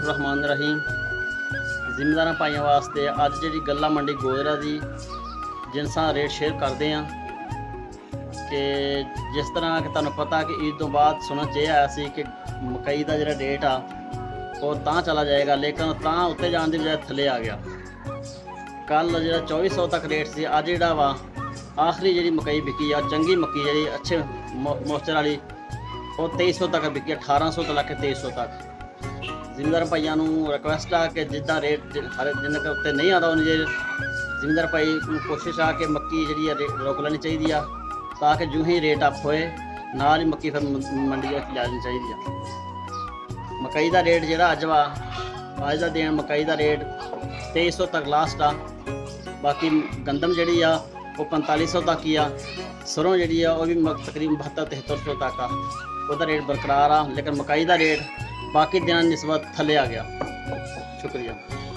रहमान रहीम। जिम्मेदार भाइयों वास्ते अज जी गला मंडी गोदरा की जिनसा रेट शेयर करते हैं कि जिस तरह कि तुहानू पता कि ईद तो बाद सुनने च आया सी कि मकई का जो रेट आ वो तां चला जाएगा, लेकिन तां उत्ते जाने की बजाय थले आ गया। कल जो 2400 तक रेट से अज जिहड़ा वा आखिरी जी मकई बिकी आ चंगी मक्की जी अच्छे मोस्चर वाली वो 2300 तक बिकी, 1800 तो लैके 2300 तक। जिमीदार भाइयों रिक्वेस्ट आ कि जिदा रेट हर दिन उत्ते नहीं आता उन्हें जिमीदार भाई कोशिश आ कि मक्की जी रोक लेनी चाहिए ताकि जो ही रेट अप होए ना ही मक्की फिर मंडी लानी चाहिए। मकई का रेट जो अज का दिन मकई का रेट 2300 तक लास्ट आ। बाकी गंदम जी आ वो 4500 तक ही आ। सरों जी भी तकरीबन 72-73 तक आ, वह रेट बरकरार आ, लेकिन मकई का रेट बाकी दिन निस्बत थले आ गया। शुक्रिया।